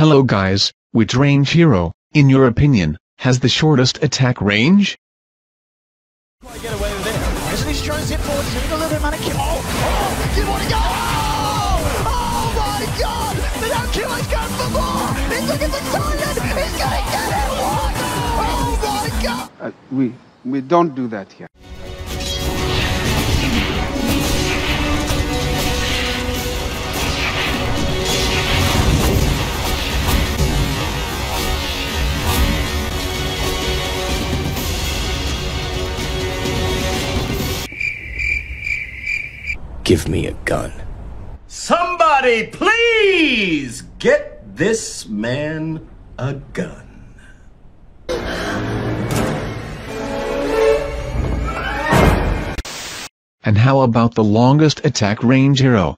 Hello guys, which range hero, in your opinion, has the shortest attack range? Quite get away with it. As he's trying to hit forward, he's a little bit manic. Oh, you want to go? Oh my God! The Nokio is going for more. He's looking for Silent. He's going to get it. Oh my God! We don't do that here. Give me a gun. Somebody, please get this man a gun. And how about the longest attack range hero?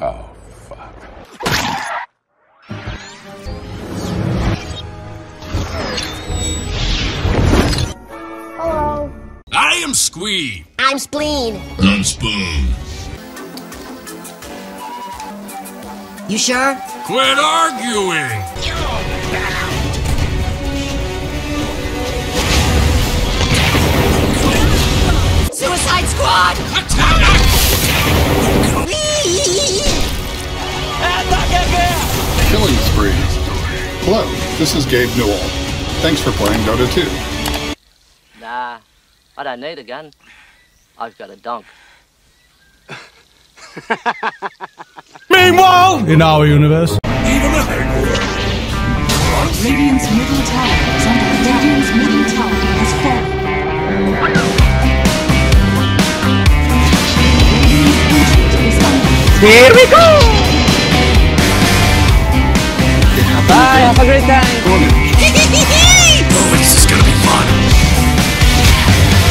Oh, fuck. Hello. I am Squee. I'm Spleen. I'm Spoon. You sure? Quit arguing! Suicide Squad! Attack! Killing spree. Hello, this is Gabe Newell. Thanks for playing Dota 2. Nah, I don't need a gun. I've got a dunk. Meanwhile, in our universe, Radiant's middle tower is under attack. Radiant's middle tower has fallen. Here we go! Bye, have a great time. Oh, this is gonna be fun.